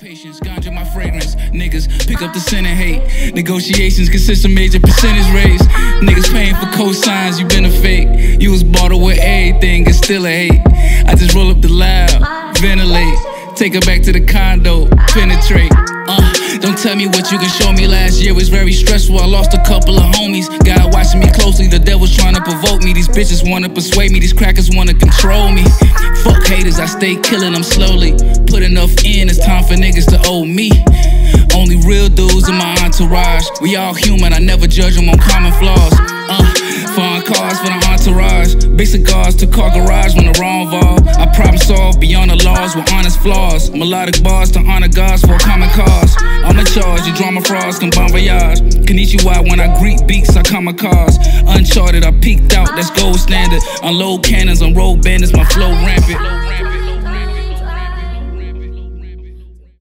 Patience, ganja my fragrance. Niggas pick up the sin and hate. Negotiations consist of major percentage raise. Niggas paying for cosigns, you been a fake. You was bought with everything, it's still a hate. I just roll up the loud, ventilate. Take her back to the condo, penetrate. Don't tell me what you can show me. Last year was very stressful, I lost a couple of homies. God watching me closely, the devil's trying to provoke me. These bitches wanna persuade me, these crackers wanna control me. Fuck haters, I stay killing them slowly. Put enough in, it's time for niggas to owe me. Only real dudes in my entourage. We all human, I never judge them on common flaws. Foreign cars for the entourage. Big cigars to car garage when the wrong valve. I problem solve beyond the laws with honest flaws. Melodic bars to honor gods for a common cause. I'm in charge, you drama frauds can bon voyage. Konnichiwa when I greet beats, I kamikaze. Uncharted, I peeked out, that's gold standard. Unload cannons, unroll bandits, my flow rampant.